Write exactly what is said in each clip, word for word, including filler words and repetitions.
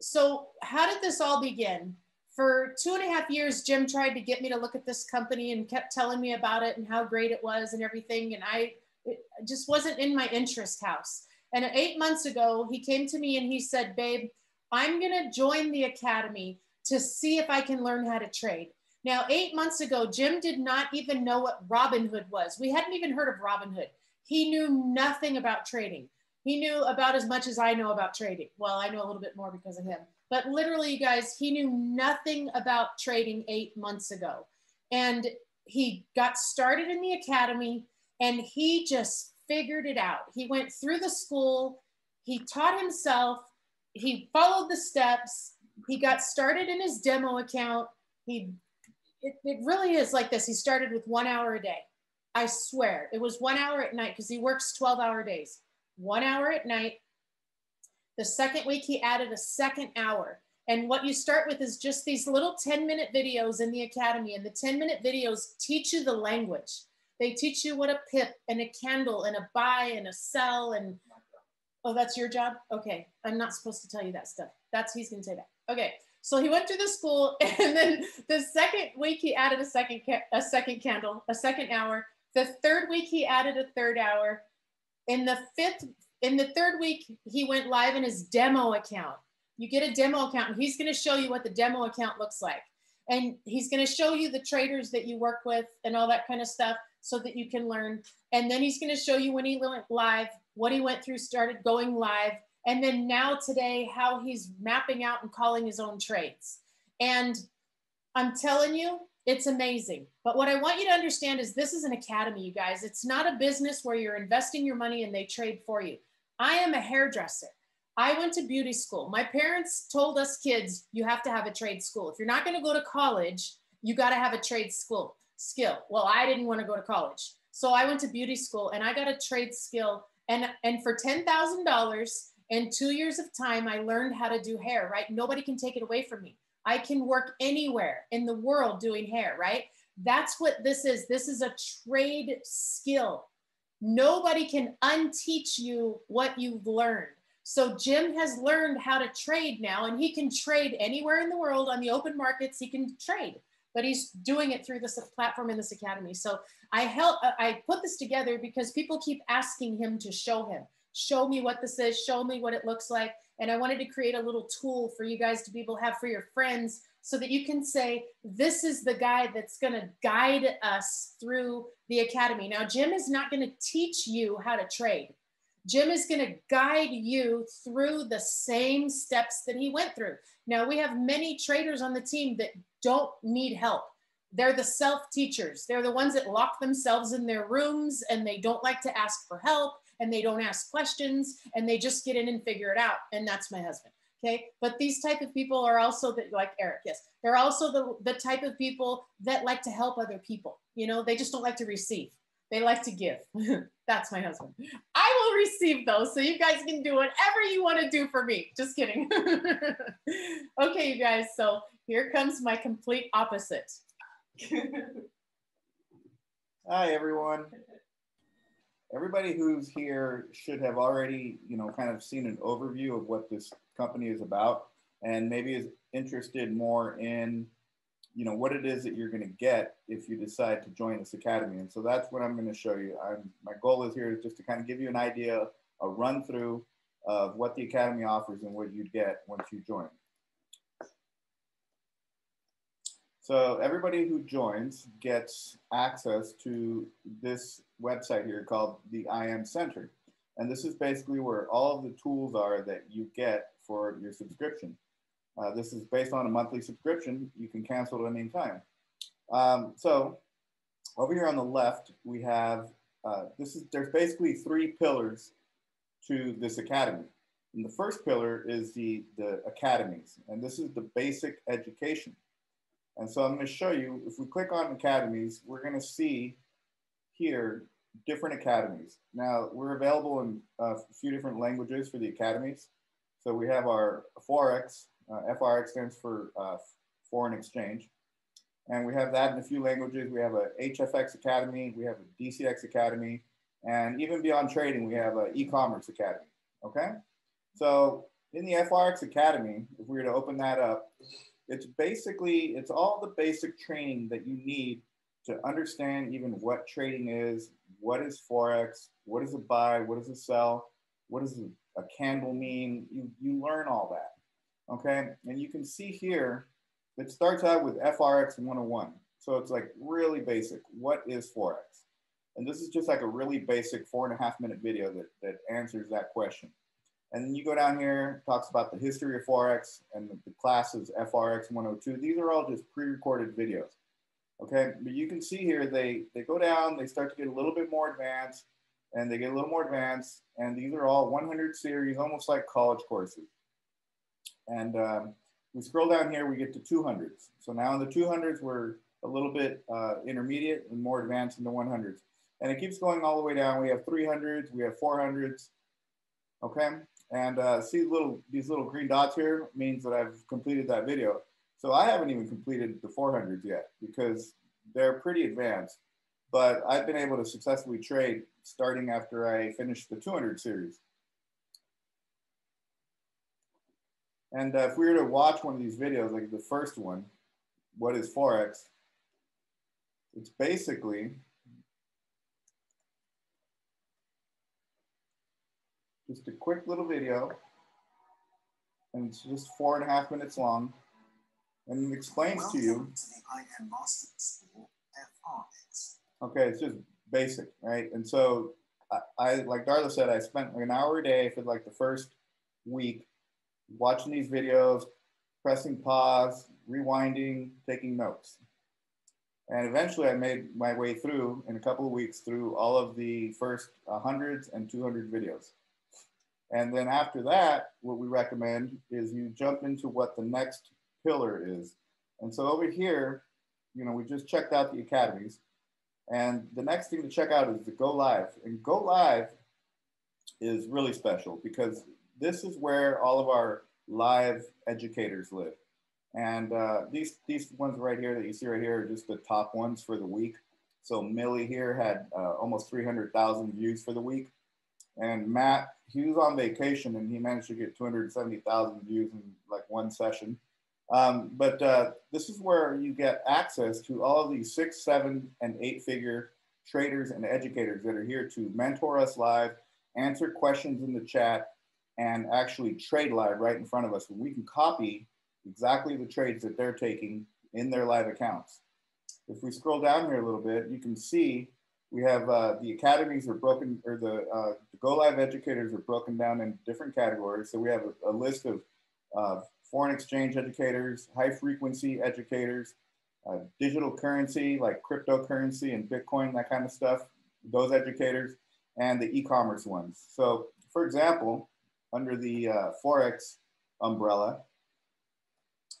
So how did this all begin? For two and a half years, Jim tried to get me to look at this company and kept telling me about it and how great it was and everything. And I it just wasn't in my interest house. And eight months ago, he came to me and he said, babe, I'm gonna join the academy to see if I can learn how to trade. Now, eight months ago, Jim did not even know what Robinhood was. We hadn't even heard of Robinhood. He knew nothing about trading. He knew about as much as I know about trading. Well, I know a little bit more because of him. But literally, you guys, he knew nothing about trading eight months ago. And he got started in the academy and he just figured it out. He went through the school, he taught himself, he followed the steps, he got started in his demo account. He, it, it really is like this. He started with one hour a day. I swear, it was one hour at night because he works twelve hour days, one hour at night. The second week he added a second hour. And what you start with is just these little ten minute videos in the academy, and the ten minute videos teach you the language. They teach you what a pip and a candle and a buy and a sell and, oh, that's your job? Okay, I'm not supposed to tell you that stuff. That's, he's gonna say that. Okay, so he went through the school, and then the second week he added a second, a second candle, a second hour. The third week he added a third hour. In the fifth In the third week, he went live in his demo account. You get a demo account, and he's going to show you what the demo account looks like. And he's going to show you the traders that you work with and all that kind of stuff so that you can learn. And then he's going to show you when he went live, what he went through, started going live. And then now today, how he's mapping out and calling his own trades. And I'm telling you, it's amazing. But what I want you to understand is this is an academy, you guys. It's not a business where you're investing your money and they trade for you. I am a hairdresser. I went to beauty school. My parents told us kids, you have to have a trade school. If you're not going to go to college, you got to have a trade school skill. Well, I didn't want to go to college. So I went to beauty school and I got a trade skill. And, and for ten thousand dollars and two years of time, I learned how to do hair, right? Nobody can take it away from me. I can work anywhere in the world doing hair, right? That's what this is. This is a trade skill. Nobody can unteach you what you've learned. So Jim has learned how to trade now, and he can trade anywhere in the world on the open markets. He can trade, but he's doing it through this platform in this academy. So I help, I put this together because people keep asking him to show him, show me what this is, show me what it looks like. And I wanted to create a little tool for you guys to be able to have for your friends so that you can say, this is the guy that's going to guide us through the academy. Now, Jim is not going to teach you how to trade. Jim is going to guide you through the same steps that he went through. Now, we have many traders on the team that don't need help. They're the self-teachers. They're the ones that lock themselves in their rooms and they don't like to ask for help. And they don't ask questions, and they just get in and figure it out. And that's my husband, okay? But these type of people are also, the, like Eric, yes, they're also the, the type of people that like to help other people. You know, they just don't like to receive. They like to give. That's my husband. I will receive those, so you guys can do whatever you want to do for me. Just kidding. Okay, you guys, so here comes my complete opposite. Hi, everyone. Everybody who's here should have already, you know, kind of seen an overview of what this company is about, and maybe is interested more in, you know, what it is that you're going to get if you decide to join this academy. And so that's what I'm going to show you. I'm, my goal is here is just to kind of give you an idea, a run through of what the academy offers and what you'd get once you join. So everybody who joins gets access to this website here called the I M Center. And this is basically where all of the tools are that you get for your subscription. Uh, this is based on a monthly subscription. You can cancel at any time. Um, so over here on the left, we have, uh, this is, there's basically three pillars to this academy. And the first pillar is the, the academies. And this is the basic education. And so I'm going to show you, if we click on academies, we're going to see here different academies. Now, we're available in a few different languages for the academies. So we have our Forex, uh, F R X stands for uh, foreign exchange. And we have that in a few languages. We have a H F X academy, we have a D C X academy, and even beyond trading, we have an e-commerce academy, okay? So in the F R X Academy, if we were to open that up, it's basically, it's all the basic training that you need to understand even what trading is, what is Forex, what is a buy, what is a sell, what does a candle mean? You, you learn all that, okay? And you can see here, it starts out with F R X one oh one. So it's like really basic, what is Forex? And this is just like a really basic four and a half minute video that, that answers that question. And then you go down here, talks about the history of Forex and the, the classes F R X one oh two. These are all just pre-recorded videos, okay? But you can see here, they, they go down, they start to get a little bit more advanced and they get a little more advanced. And these are all one hundred series, almost like college courses. And um, we scroll down here, we get to two hundreds. So now in the two hundreds, we're a little bit uh, intermediate and more advanced in the one hundreds. And it keeps going all the way down. We have three hundreds, we have four hundreds, okay? And uh, see little these little green dots here means that I've completed that video. So I haven't even completed the four hundreds yet because they're pretty advanced, but I've been able to successfully trade starting after I finished the two hundred series. And uh, if we were to watch one of these videos, like the first one, what is Forex? It's basically just a quick little video, and it's just four and a half minutes long, and it explains Welcome to you. To the I M School, F R X. Okay, it's just basic, right? And so, I, I like Darla said, I spent like an hour a day for like the first week watching these videos, pressing pause, rewinding, taking notes. And eventually I made my way through in a couple of weeks through all of the first hundreds and two hundred videos. And then after that, what we recommend is you jump into what the next pillar is. And so over here, you know, we just checked out the academies. And the next thing to check out is the Go Live. And Go Live is really special because this is where all of our live educators live. And uh, these, these ones right here that you see right here are just the top ones for the week. So Millie here had uh, almost three hundred thousand views for the week. And Matt, he was on vacation and he managed to get two hundred seventy thousand views in like one session. Um, but uh, this is where you get access to all of these six, seven, and eight figure traders and educators that are here to mentor us live, answer questions in the chat, and actually trade live right in front of us. We can copy exactly the trades that they're taking in their live accounts. If we scroll down here a little bit, you can see we have uh, the academies are broken, or the, uh, the Go Live educators are broken down in different categories. So we have a, a list of uh, foreign exchange educators, high frequency educators, uh, digital currency like cryptocurrency and Bitcoin, that kind of stuff, those educators, and the e-commerce ones. So for example, under the uh, Forex umbrella,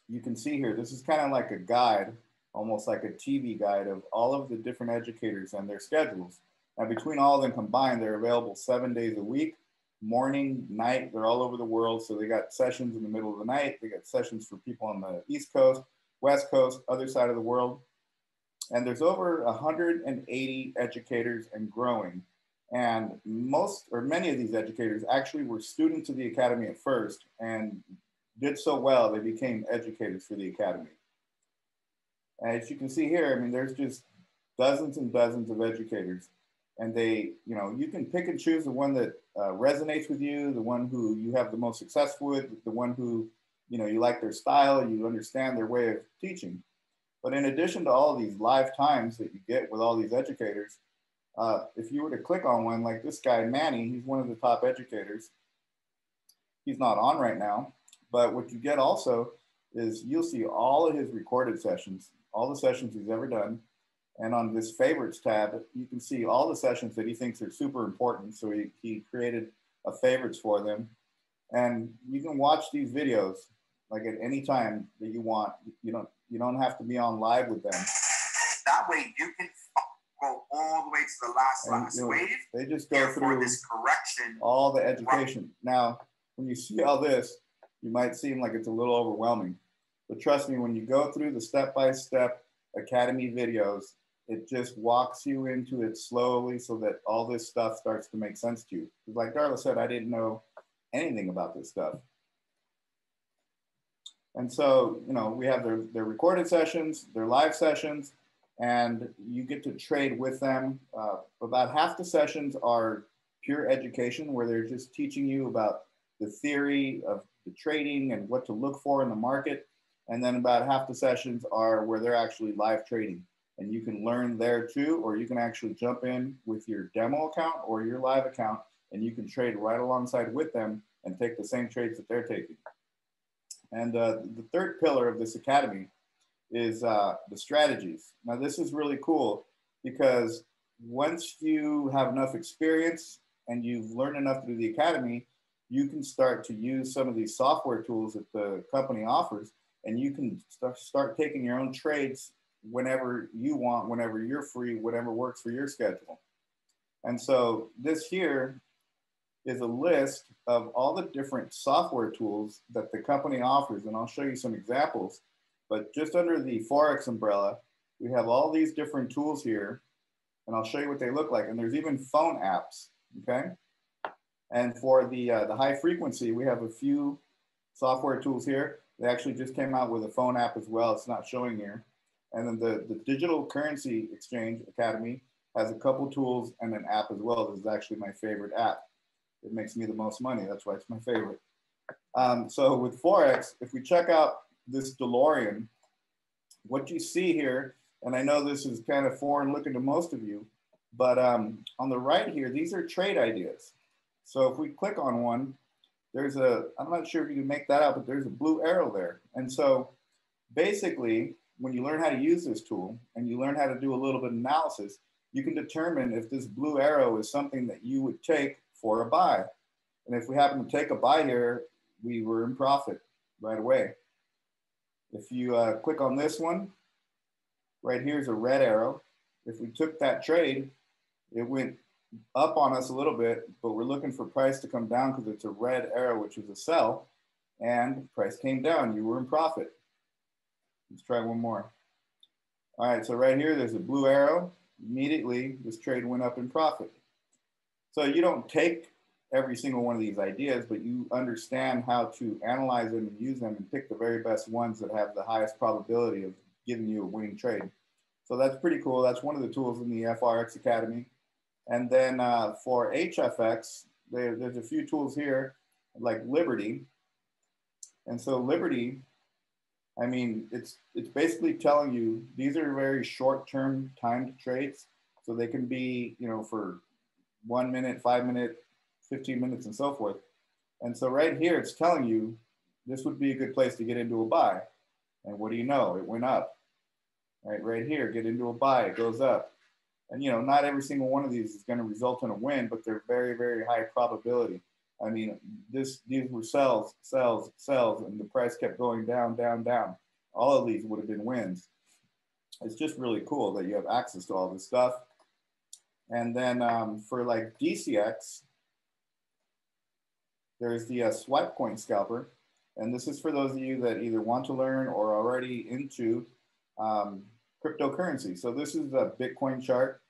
you can see here, this is kind of like a guide, almost like a T V guide of all of the different educators and their schedules. Now between all of them combined, they're available seven days a week, morning, night, they're all over the world. So they got sessions in the middle of the night, they got sessions for people on the East Coast, West Coast, other side of the world. And there's over one hundred eighty educators and growing. And most or many of these educators actually were students of the academy at first and did so well, they became educators for the academy. As you can see here, I mean, there's just dozens and dozens of educators. And they, you know, you can pick and choose the one that uh, resonates with you, the one who you have the most success with, the one who, you know, you like their style, you understand their way of teaching. But in addition to all these live times that you get with all these educators, uh, if you were to click on one, like this guy, Manny, he's one of the top educators. He's not on right now. But what you get also is you'll see all of his recorded sessions, all the sessions he's ever done. And on this favorites tab, you can see all the sessions that he thinks are super important. So he, he created a favorites for them. And you can watch these videos like at any time that you want. You don't, you don't have to be on live with them. That way you can go all the way to the last, and, last you know, wave. They just go through this correction, all the education. Right. Now, when you see all this, you might seem like it's a little overwhelming, but trust me, when you go through the step-by-step academy videos, it just walks you into it slowly so that all this stuff starts to make sense to you. Like Darla said, I didn't know anything about this stuff. And so, you know, we have their, their recorded sessions, their live sessions, and you get to trade with them. Uh, about half the sessions are pure education, where they're just teaching you about the theory of the trading and what to look for in the market. And then about half the sessions are where they're actually live trading. And you can learn there too, or you can actually jump in with your demo account or your live account, and you can trade right alongside with them and take the same trades that they're taking. And uh, the third pillar of this academy is uh, the strategies. Now, this is really cool because once you have enough experience and you've learned enough through the academy, you can start to use some of these software tools that the company offers, and you can st- start taking your own trades whenever you want, whenever you're free, whatever works for your schedule. And so this here is a list of all the different software tools that the company offers, and I'll show you some examples. But just under the Forex umbrella, we have all these different tools here, and I'll show you what they look like. And there's even phone apps, okay? And for the, uh, the high frequency, we have a few software tools here. They actually just came out with a phone app as well. It's not showing here. And then the, the Digital Currency Exchange Academy has a couple tools and an app as well. This is actually my favorite app. It makes me the most money. That's why it's my favorite. Um, so with Forex, if we check out this DeLorean, what you see here, and I know this is kind of foreign looking to most of you, but um, on the right here, these are trade ideas. So if we click on one, there's a, I'm not sure if you can make that out, but there's a blue arrow there. And so basically, when you learn how to use this tool and you learn how to do a little bit of analysis, you can determine if this blue arrow is something that you would take for a buy. And if we happen to take a buy here, we were in profit right away. If you uh, click on this one, right here's a red arrow. If we took that trade, it went up on us a little bit, but we're looking for price to come down because it's a red arrow, which is a sell, and price came down, you were in profit. Let's try one more. All right, so right here, there's a blue arrow. Immediately, this trade went up in profit. So you don't take every single one of these ideas, but you understand how to analyze them and use them and pick the very best ones that have the highest probability of giving you a winning trade. So that's pretty cool. That's one of the tools in the F R X Academy. And then uh, for H F X, there, there's a few tools here like Liberty. And so Liberty, I mean, it's, it's basically telling you these are very short-term timed trades. So they can be, you know, for one minute, five minute, fifteen minutes and so forth. And so right here, it's telling you this would be a good place to get into a buy. And what do you know? It went up, right? Right here, get into a buy, it goes up. And you know, not every single one of these is gonna result in a win, but they're very, very high probability. I mean, this, these were sells, sells, sells, and the price kept going down, down, down. All of these would have been wins. It's just really cool that you have access to all this stuff. And then um, for like D C X, there's the uh, SwipeCoin Scalper. And this is for those of you that either want to learn or are already into um, cryptocurrency. So this is a Bitcoin chart,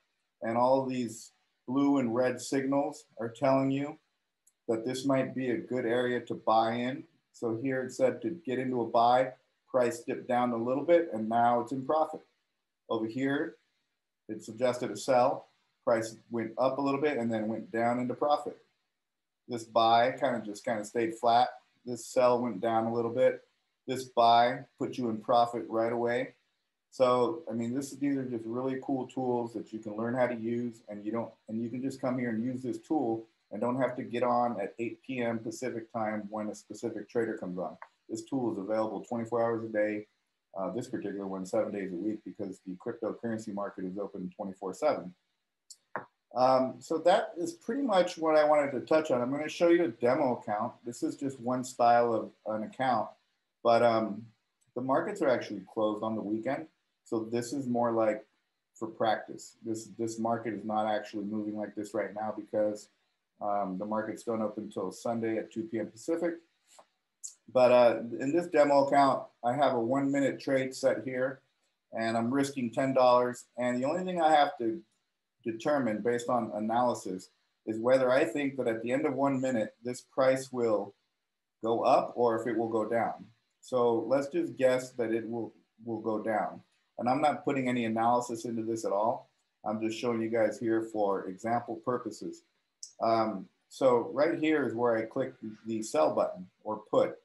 and all of these blue and red signals are telling you that this might be a good area to buy in. So here it said to get into a buy, price dipped down a little bit, and now it's in profit. Over here, it suggested a sell, price went up a little bit and then went down into profit. This buy kind of just kind of stayed flat. This sell went down a little bit. This buy put you in profit right away. So, I mean, this, these are just really cool tools that you can learn how to use, and you don't, and you can just come here and use this tool and don't have to get on at eight P M Pacific time when a specific trader comes on. This tool is available twenty-four hours a day, uh, this particular one, seven days a week, because the cryptocurrency market is open twenty-four seven. Um, so that is pretty much what I wanted to touch on. I'm going to show you a demo account. This is just one style of an account, but um, the markets are actually closed on the weekend. So this is more like for practice. This, this market is not actually moving like this right now because Um, the markets don't open until Sunday at two P M Pacific. But uh, in this demo account, I have a one minute trade set here, and I'm risking ten dollars. And the only thing I have to determine based on analysis is whether I think that at the end of one minute, this price will go up or if it will go down. So let's just guess that it will, will go down. And I'm not putting any analysis into this at all. I'm just showing you guys here for example purposes. Um, so right here is where I clicked the sell button or put.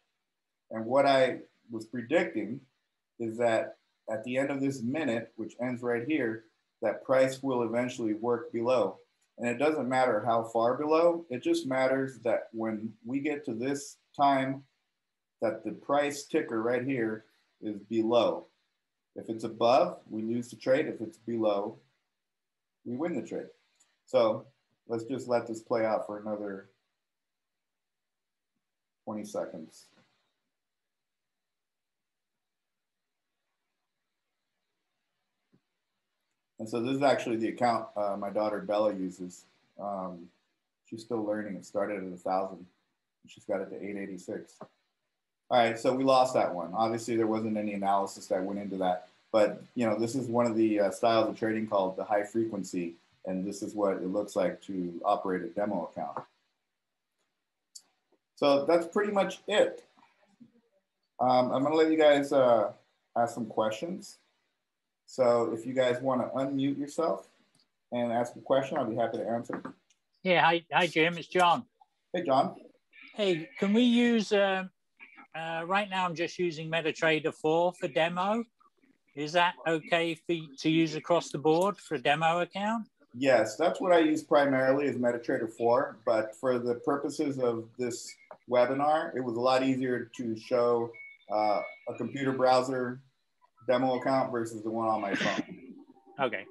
And what I was predicting is that at the end of this minute, which ends right here, that price will eventually work below. And it doesn't matter how far below, it just matters that when we get to this time, that the price ticker right here is below. If it's above, we lose the trade. If it's below, we win the trade. So let's just let this play out for another twenty seconds. And so this is actually the account uh, my daughter Bella uses. Um, she's still learning. It started at one thousand. She's got it to eight eighty-six. All right, so we lost that one. Obviously, there wasn't any analysis that went into that. But, you know, this is one of the uh, styles of trading called the high frequency. And this is what it looks like to operate a demo account. So that's pretty much it. Um, I'm going to let you guys uh, ask some questions. So if you guys want to unmute yourself and ask a question, I'll be happy to answer. Yeah, hi, hi Jim, it's John. Hey, John. Hey, can we use, um, uh, right now I'm just using MetaTrader four for demo. Is that okay for, to use across the board for a demo account? Yes, that's what I use primarily is MetaTrader four, but for the purposes of this webinar, it was a lot easier to show uh, a computer browser demo account versus the one on my phone. Okay,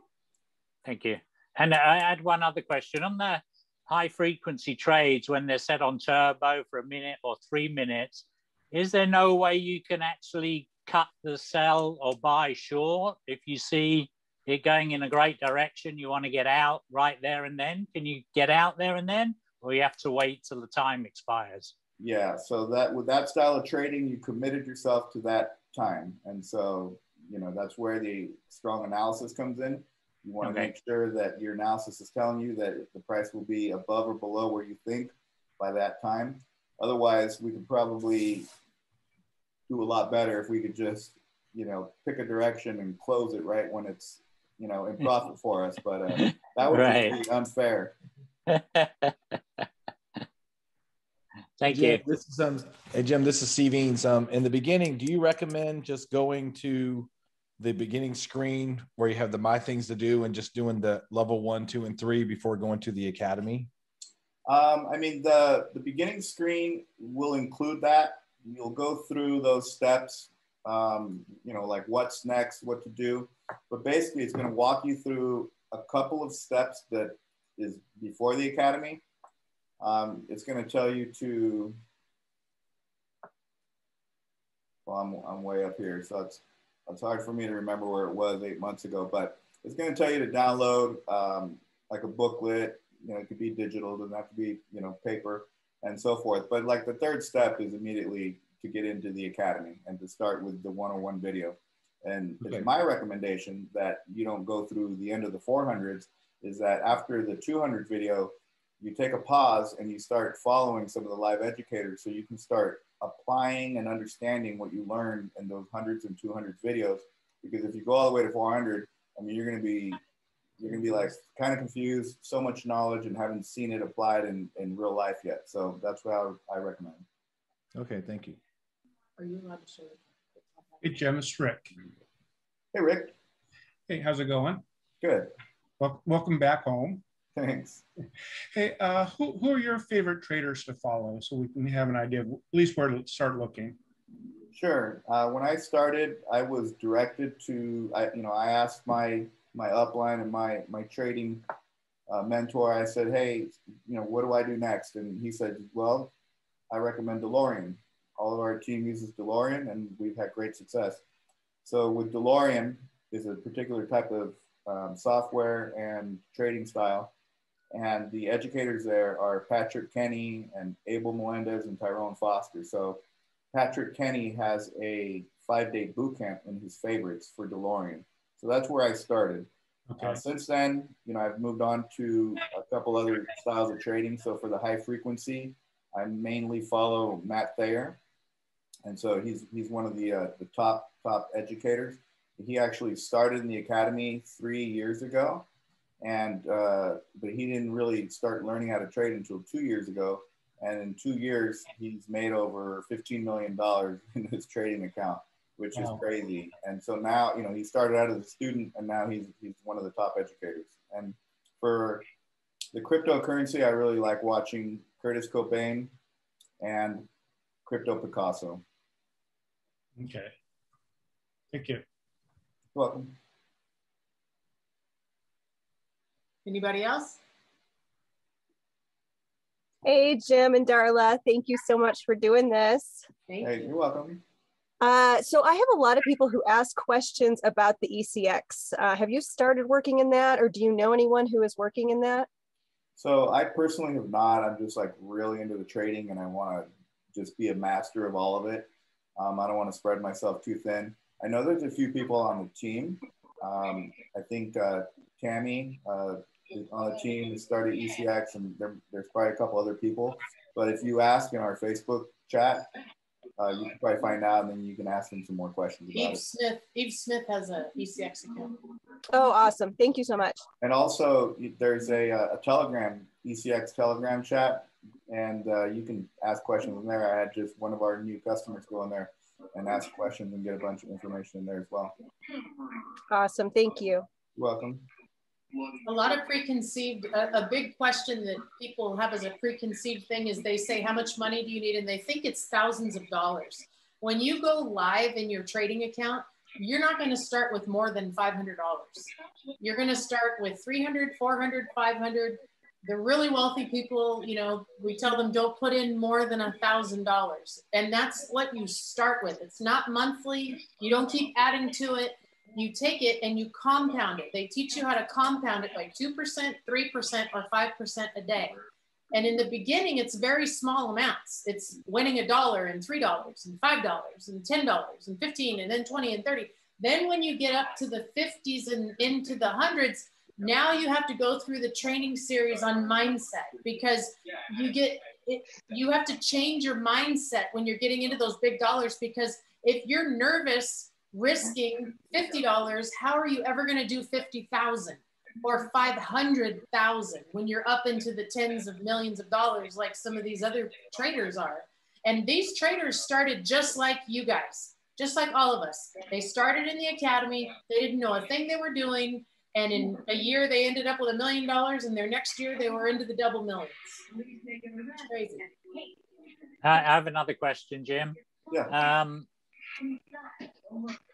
thank you. And I had one other question. On the high frequency trades, when they're set on turbo for a minute or three minutes, is there no way you can actually cut the sell or buy short? If you see it going in a great direction, you want to get out right there and then, can you get out there and then? Or you have to wait till the time expires? Yeah, so that with that style of trading, you committed yourself to that time. And so, you know, that's where the strong analysis comes in. You want okay. to make sure that your analysis is telling you that the price will be above or below where you think by that time. Otherwise, we could probably do a lot better if we could just, you know, pick a direction and close it right when it's, you know, in profit for us. But uh, that would right. be unfair. Thank Jim, you. This is, um, hey, Jim, this is Stevens. Um, in the beginning, do you recommend just going to the beginning screen where you have the My Things to Do and just doing the level one, two, and three before going to the Academy? Um, I mean, the, the beginning screen will include that. You'll go through those steps, um, you know, like what's next, what to do. But basically, it's going to walk you through a couple of steps that is before the Academy. Um, it's going to tell you to, well, I'm, I'm way up here, so it's, it's hard for me to remember where it was eight months ago, but it's going to tell you to download um, like a booklet, you know, it could be digital, it doesn't have to be, you know, paper and so forth. But like the third step is immediately to get into the Academy and to start with the one oh one video. And okay. it's my recommendation that you don't go through the end of the four hundreds is that after the two hundred video, you take a pause and you start following some of the live educators so you can start applying and understanding what you learned in those hundreds and two hundreds videos. Because if you go all the way to four hundred, I mean, you're gonna be, you're gonna be like kind of confused, so much knowledge and haven't seen it applied in, in real life yet. So that's what I, I recommend. Okay, thank you. Are you allowed to show it? Hey Jim, it's Rick. Hey Rick. Hey, how's it going? Good. Well, welcome back home. Thanks. Hey, uh, who, who are your favorite traders to follow so we can have an idea of at least where to start looking? Sure. Uh, when I started, I was directed to, I, you know, I asked my my upline and my, my trading uh, mentor, I said, hey, you know, what do I do next? And he said, well, I recommend DeLorean. All of our team uses DeLorean and we've had great success. So with DeLorean is a particular type of um, software and trading style. And the educators there are Patrick Kenny and Abel Melendez and Tyrone Foster. So Patrick Kenny has a five-day boot camp in his favorites for DeLorean. So that's where I started. Okay. Uh, since then, you know, I've moved on to a couple other styles of trading. So for the high frequency, I mainly follow Matt Thayer. And so he's, he's one of the, uh, the top, top educators. He actually started in the academy three years ago, and uh, but he didn't really start learning how to trade until two years ago. And in two years, he's made over fifteen million dollars in his trading account, which wow. is crazy. And so now, you know, he started out as a student, and now he's, he's one of the top educators. And for the cryptocurrency, I really like watching Curtis Cobain and Crypto Picasso. Okay. Thank you. Welcome. Anybody else? Hey, Jim and Darla, thank you so much for doing this. Thank hey, you. You're welcome. Uh, so I have a lot of people who ask questions about the E C X. Uh, have you started working in that, or do you know anyone who is working in that? So I personally have not. I'm just like really into the trading, and I want to just be a master of all of it. Um, I don't want to spread myself too thin. I know there's a few people on the team. Um, I think uh, Tammy, uh, on the team that started E C X, and there, there's probably a couple other people. But if you ask in our Facebook chat, uh, you can probably find out, and then you can ask them some more questions about Eve it. Smith, Eve Smith has an E C X account. Oh, awesome. Thank you so much. And also, there's a, a Telegram, E C X Telegram chat, and uh, you can ask questions in there. I had just one of our new customers go in there and ask questions and get a bunch of information in there as well. Awesome. Thank you. You're welcome. A lot of preconceived, a, a big question that people have as a preconceived thing is they say, how much money do you need? And they think it's thousands of dollars. When you go live in your trading account, you're not going to start with more than five hundred dollars. You're going to start with three hundred dollars, four hundred dollars, five hundred dollars. The really wealthy people, you know, we tell them don't put in more than a thousand dollars. And that's what you start with. It's not monthly. You don't keep adding to it. You take it and you compound it. They teach you how to compound it by two percent, three percent, or five percent a day. And in the beginning, it's very small amounts. It's winning a dollar and three dollars and five dollars and ten dollars and fifteen and then twenty and thirty. Then when you get up to the fifties and into the hundreds, now you have to go through the training series on mindset, because you get it, you have to change your mindset when you're getting into those big dollars, because if you're nervous risking fifty dollars, how are you ever going to do fifty thousand or five hundred thousand when you're up into the tens of millions of dollars like some of these other traders are? And these traders started just like you guys, just like all of us. They started in the academy. They didn't know a thing they were doing. And in a year, they ended up with a million dollars. And their next year, they were into the double millions. Crazy. I have another question, Jim. Yeah. Um,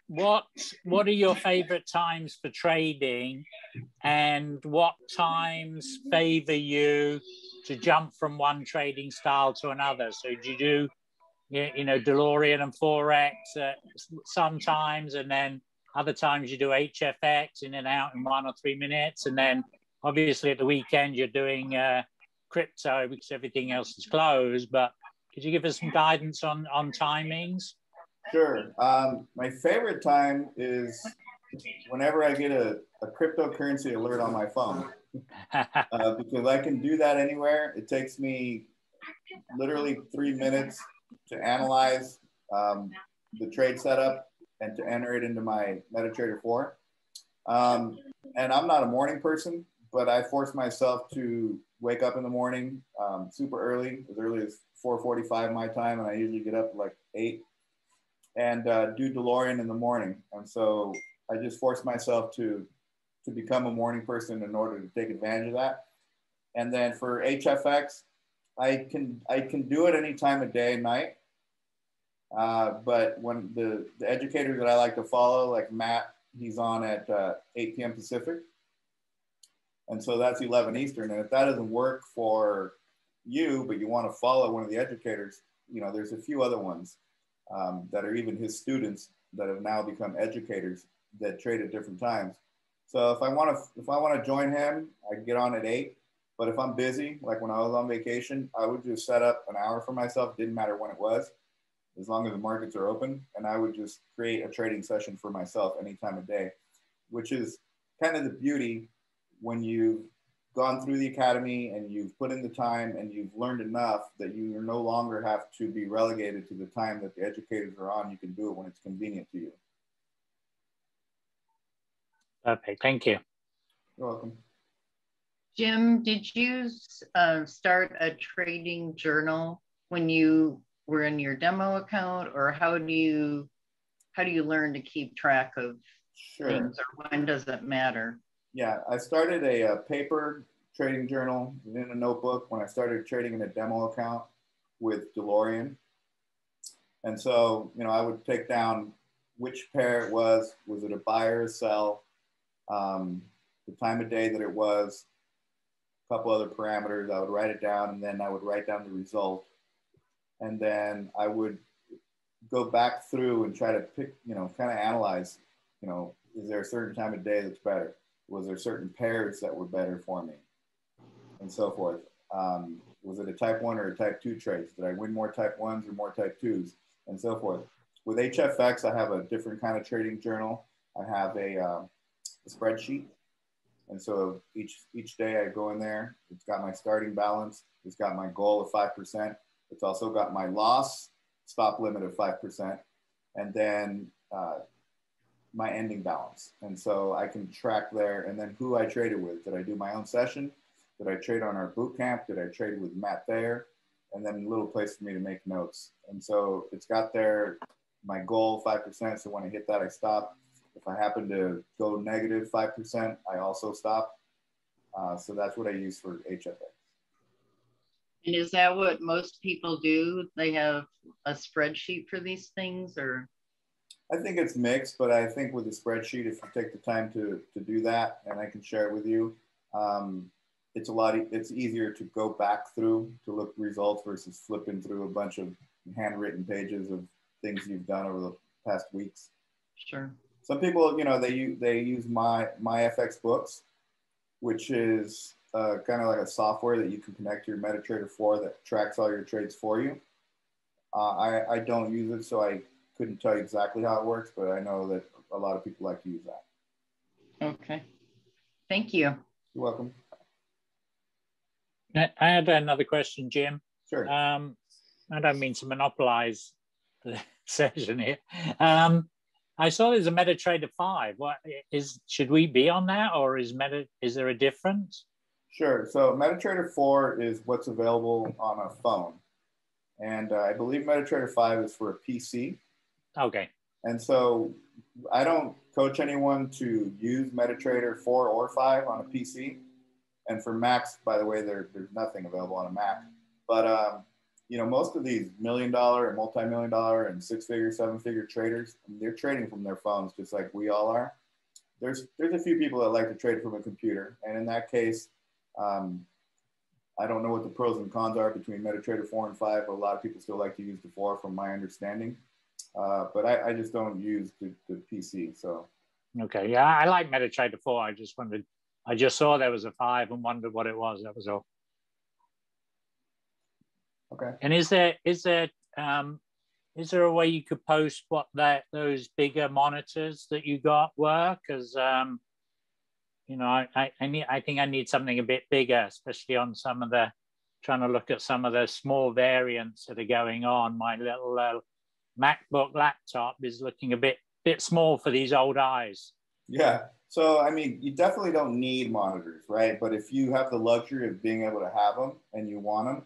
What what are your favorite times for trading, and what times favor you to jump from one trading style to another? So do you do, you know, DeLorean and Forex uh, sometimes, and then other times you do H F X in and out in one or three minutes, and then obviously at the weekend you're doing uh, crypto because everything else is closed. But could you give us some guidance on on timings? Sure. Um, my favorite time is whenever I get a, a cryptocurrency alert on my phone, uh, because I can do that anywhere. It takes me literally three minutes to analyze um, the trade setup and to enter it into my MetaTrader four. Um, and I'm not a morning person, but I force myself to wake up in the morning um, super early, as early as four forty-five my time, and I usually get up like eight. And uh, do DeLorean in the morning. And so I just forced myself to, to become a morning person in order to take advantage of that. And then for H F X, I can, I can do it any time of day and night. Uh, but when the, the educator that I like to follow, like Matt, he's on at uh, eight P M Pacific. And so that's eleven Eastern. And if that doesn't work for you, but you want to follow one of the educators, you know, there's a few other ones. Um, that are even his students that have now become educators that trade at different times. So if I want to, if I want to join him, I get on at eight. But if I'm busy, like when I was on vacation, I would just set up an hour for myself. Didn't matter when it was, as long as the markets are open, and I would just create a trading session for myself any time of day, which is kind of the beauty when you gone through the academy and you've put in the time and you've learned enough that you no longer have to be relegated to the time that the educators are on. You can do it when it's convenient to you. Perfect. Thank you. You're welcome. Jim, did you uh, start a trading journal when you were in your demo account, or how do you how do you learn to keep track of sure. things, or when does it matter? Yeah, I started a, a paper trading journal in a notebook when I started trading in a demo account with DeLorean, and so you know I would take down which pair it was, was it a buy or a sell, um, the time of day that it was, a couple other parameters. I would write it down, and then I would write down the result. And then I would go back through and try to pick, you know, kind of analyze, you know, is there a certain time of day that's better? Was there certain pairs that were better for me? And so forth. Um, was it a type one or a type two trade? Did I win more type ones or more type twos? And so forth. With H F X, I have a different kind of trading journal. I have a, um, a spreadsheet. And so each, each day I go in there, it's got my starting balance. It's got my goal of five percent. It's also got my loss, stop limit of five percent, and then uh, my ending balance. And so I can track there, and then who I traded with. Did I do my own session? Did I trade on our boot camp? Did I trade with Matt Thayer? And then a little place for me to make notes. And so it's got there my goal, five percent. So when I hit that, I stop. If I happen to go negative five percent, I also stop. Uh, so that's what I use for H F X. And is that what most people do? They have a spreadsheet for these things, or? I think it's mixed, but I think with a spreadsheet, if you take the time to, to do that, and I can share it with you, um, it's a lot, e it's easier to go back through to look results versus flipping through a bunch of handwritten pages of things you've done over the past weeks. Sure. Some people, you know, they, they use my, my F X books, which is, Uh, kind of like a software that you can connect to your MetaTrader for that tracks all your trades for you. Uh, I, I don't use it, so I couldn't tell you exactly how it works, but I know that a lot of people like to use that. Okay. Thank you. You're welcome. I had another question, Jim. Sure. Um, I don't mean to monopolize the session here. Um, I saw there's a MetaTrader five. What is, should we be on that, or is Meta, is there a difference? Sure. So MetaTrader four is what's available on a phone. And uh, I believe MetaTrader five is for a P C. Okay. And so I don't coach anyone to use MetaTrader four or five on a P C. And for Macs, by the way, there, there's nothing available on a Mac. But, um, you know, most of these million dollar and multi-million dollar and six figure, seven figure traders, I mean, they're trading from their phones just like we all are. There's, there's a few people that like to trade from a computer. And in that case, Um, I don't know what the pros and cons are between MetaTrader four and five, but a lot of people still like to use the four from my understanding. Uh, but I, I just don't use the, the P C, so. Okay, yeah, I like MetaTrader four. I just wondered, I just saw there was a five and wondered what it was, that was all. Okay. And is there, is there, um, is there a way you could post what that, those bigger monitors that you got were? Because, um, you know, I, I, need, I think I need something a bit bigger, especially on some of the, trying to look at some of the small variants that are going on. My little uh, MacBook laptop is looking a bit, bit small for these old eyes. Yeah, so I mean, you definitely don't need monitors, right? But if you have the luxury of being able to have them and you want them,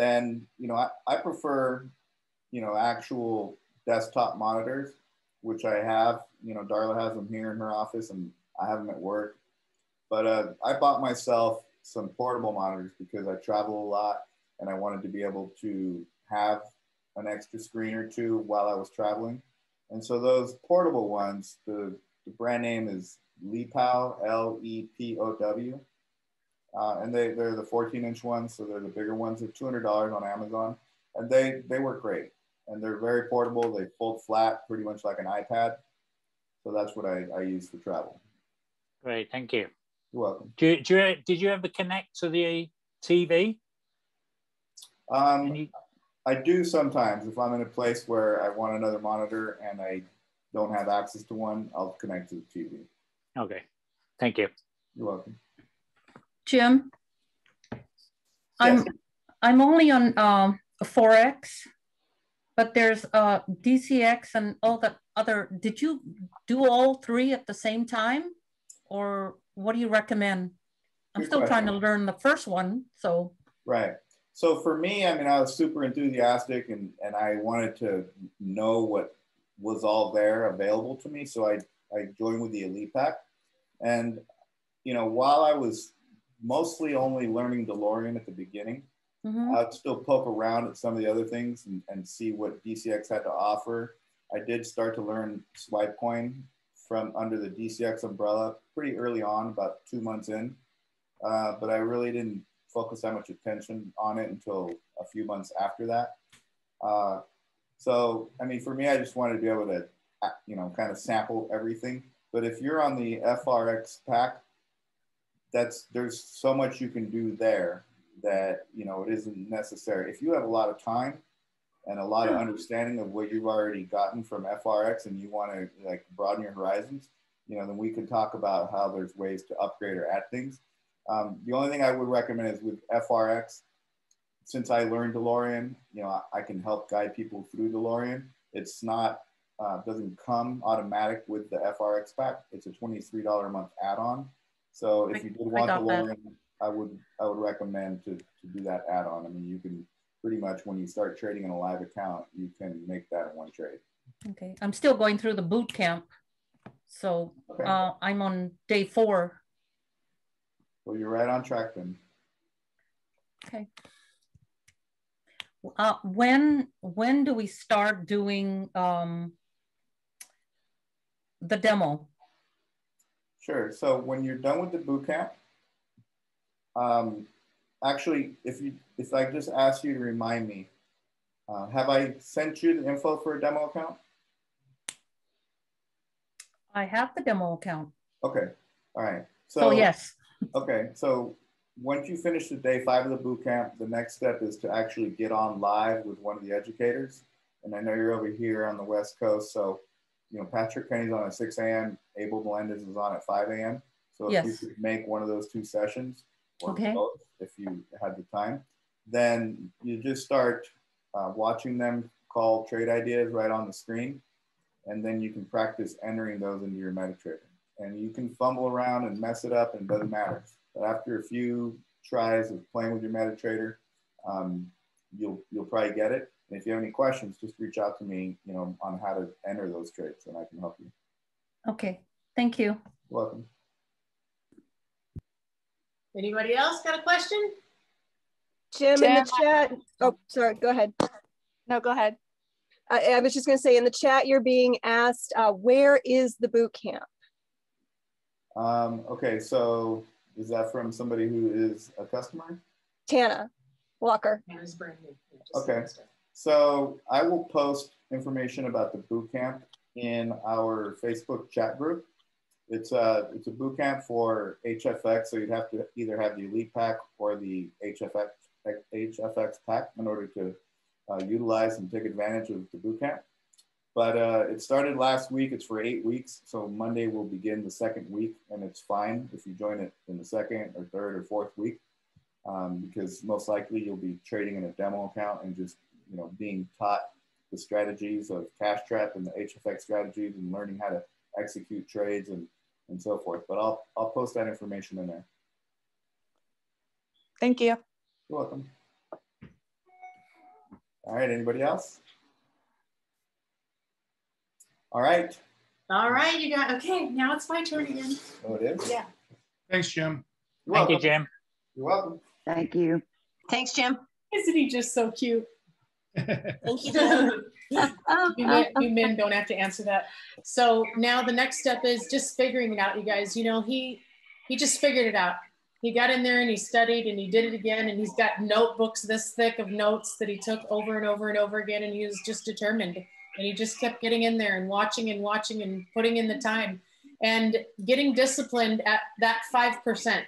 then, you know, I, I prefer, you know, actual desktop monitors, which I have, you know, Darla has them here in her office and I have them at work. But uh, I bought myself some portable monitors because I travel a lot and I wanted to be able to have an extra screen or two while I was traveling. And so those portable ones, the, the brand name is Lepow, L E P O W. Uh, and they, they're the fourteen inch ones, so they're the bigger ones. They're two hundred dollars on Amazon. And they, they work great. And they're very portable. They fold flat, pretty much like an iPad. So that's what I, I use for travel. Great, thank you. You're welcome. Do you, do you, did you ever connect to the T V? Um, you... I do sometimes. If I'm in a place where I want another monitor and I don't have access to one, I'll connect to the T V. Okay. Thank you. You're welcome. Jim? Yes. I'm I'm only on uh, Forex, but there's uh, D C X and all the other. Did you do all three at the same time, or what do you recommend? I'm still trying to learn the first one, so. Right. So for me, I mean, I was super enthusiastic, and, and I wanted to know what was all there available to me. So I, I joined with the Elite Pack. And, you know, while I was mostly only learning DeLorean at the beginning, mm-hmm. I'd still poke around at some of the other things and, and see what D C X had to offer. I did start to learn SwipeCoin from under the D C X umbrella pretty early on, about two months in. Uh, but I really didn't focus that much attention on it until a few months after that. Uh, so, I mean, for me, I just wanted to be able to, you know, kind of sample everything. But if you're on the F R X pack, that's, there's so much you can do there that, you know, it isn't necessary. If you have a lot of time and a lot of understanding of what you've already gotten from F R X and you want to, like, broaden your horizons, you know, then we can talk about how there's ways to upgrade or add things. Um, the only thing I would recommend is with F R X, since I learned DeLorean, you know, I, I can help guide people through DeLorean. It's not, uh, doesn't come automatic with the F R X pack. It's a twenty-three dollars a month add-on. So if you did want DeLorean, I would, I would recommend to, to do that add-on. I mean, you can pretty much, when you start trading in a live account, you can make that one trade. Okay, I'm still going through the boot camp. So okay. uh, I'm on day four. Well, you're right on track then. Okay. Uh, when when do we start doing um, the demo? Sure. So when you're done with the bootcamp, um, actually, if you if I just ask you to remind me, uh, have I sent you the info for a demo account? I have the demo account. Okay. All right. So oh, yes. Okay, so once you finish the day five of the boot camp, the next step is to actually get on live with one of the educators. And I know you're over here on the West Coast, so you know Patrick Kenny's on at six A M Abel Melendez is on at five A M So yes. If you could make one of those two sessions, or okay. both, if you had the time, then you just start uh, watching them call trade ideas right on the screen, and then you can practice entering those into your MetaTrader. And you can fumble around and mess it up and it doesn't matter. But after a few tries of playing with your MetaTrader, um, you'll, you'll probably get it. And if you have any questions, just reach out to me, you know, on how to enter those trades and I can help you. Okay, thank you. You're welcome. Anybody else got a question? Jim, Jim in the chat. Oh, sorry, go ahead. No, go ahead. I, I was just gonna say in the chat, you're being asked, uh, where is the boot camp? Um, okay, so is that from somebody who is a customer? Tana Walker. Tana's brand new. Okay, so I will post information about the bootcamp in our Facebook chat group. It's a, it's a bootcamp for H F X, so you'd have to either have the Elite Pack or the H F X, H F X Pack in order to uh, utilize and take advantage of the bootcamp. But uh, it started last week, it's for eight weeks. So Monday will begin the second week and it's fine if you join it in the second or third or fourth week, um, because most likely you'll be trading in a demo account and just, you know, being taught the strategies of cash trap and the H F X strategies and learning how to execute trades and, and so forth. But I'll, I'll post that information in there. Thank you. You're welcome. All right, anybody else? All right. All right, you got, okay, now it's my turn again. Oh, it is? Yeah. Thanks, Jim. You're Thank welcome. you, Jim. You're welcome. Thank you. Thanks, Jim. Isn't he just so cute? Thank you, Jim. you, men, you men don't have to answer that. So now the next step is just figuring it out, you guys. You know, he, he just figured it out. He got in there and he studied and he did it again. And he's got notebooks this thick of notes that he took over and over and over again. And he was just determined. And he just kept getting in there and watching and watching and putting in the time and getting disciplined at that five percent.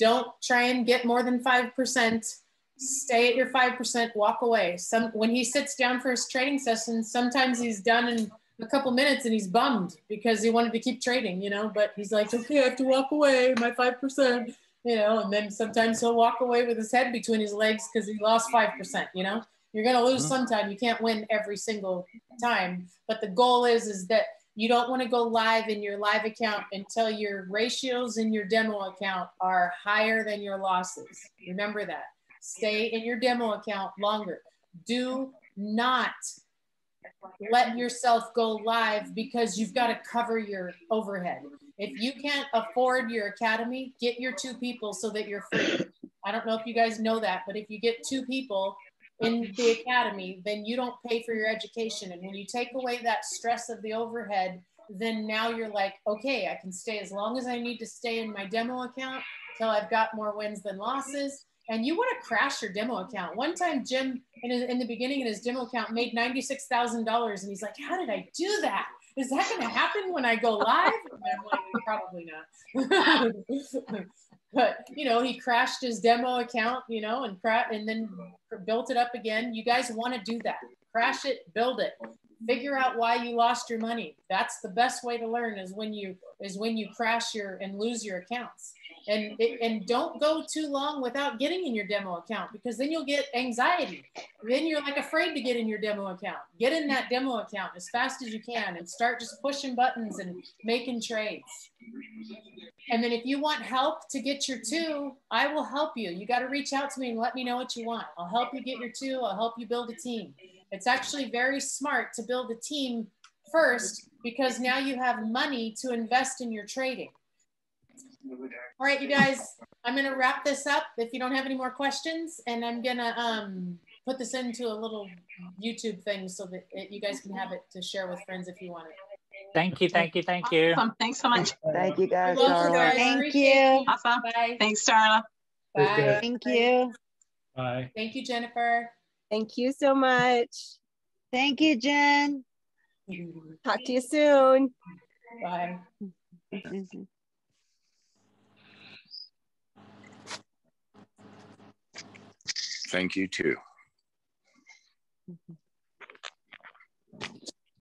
Don't try and get more than five percent. Stay at your five percent, walk away. Some, when he sits down for his trading session, sometimes he's done in a couple minutes and he's bummed because he wanted to keep trading, you know, but he's like, okay, I have to walk away, my five percent. you know, and then sometimes he'll walk away with his head between his legs because he lost five percent, you know? You're going to lose mm-hmm. sometime. You can't win every single time. But the goal is, is that you don't want to go live in your live account until your ratios in your demo account are higher than your losses. Remember that. Stay in your demo account longer. Do not let yourself go live because you've got to cover your overhead. If you can't afford your academy, get your two people so that you're free. I don't know if you guys know that, but if you get two people in the academy, then you don't pay for your education. And when you take away that stress of the overhead, then now you're like, okay, I can stay as long as I need to stay in my demo account till I've got more wins than losses. And you want to crash your demo account. One time, Jim, in, his, in the beginning of his demo account, made ninety-six thousand dollars. And he's like, how did I do that? Is that going to happen when I go live? And I'm like, probably not. But, you know, he crashed his demo account, you know, and, cra and then built it up again. You guys want to do that. Crash it, build it. Figure out why you lost your money. That's the best way to learn, is when you is when you crash your and lose your accounts. And it, and don't go too long without getting in your demo account, because then you'll get anxiety. Then you're like afraid to get in your demo account. Get in that demo account as fast as you can and start just pushing buttons and making trades. And then if you want help to get your two, I will help you. You got to reach out to me and let me know what you want. I'll help you get your two. I'll help you build a team. It's actually very smart to build a team first, because now you have money to invest in your trading. All right, you guys, I'm going to wrap this up if you don't have any more questions, and I'm going to um, put this into a little YouTube thing so that it, you guys can have it to share with friends if you want it. Thank you, thank you, thank you. Awesome. Thanks so much. Thank you, guys. Darla. You guys. Thank you. you. Awesome. Bye. Thanks, Darla. Bye. Bye. Thank you. Bye. Thank you, Jennifer. Thank you so much. Thank you, Jen. Talk to you soon. Bye. Thank you too.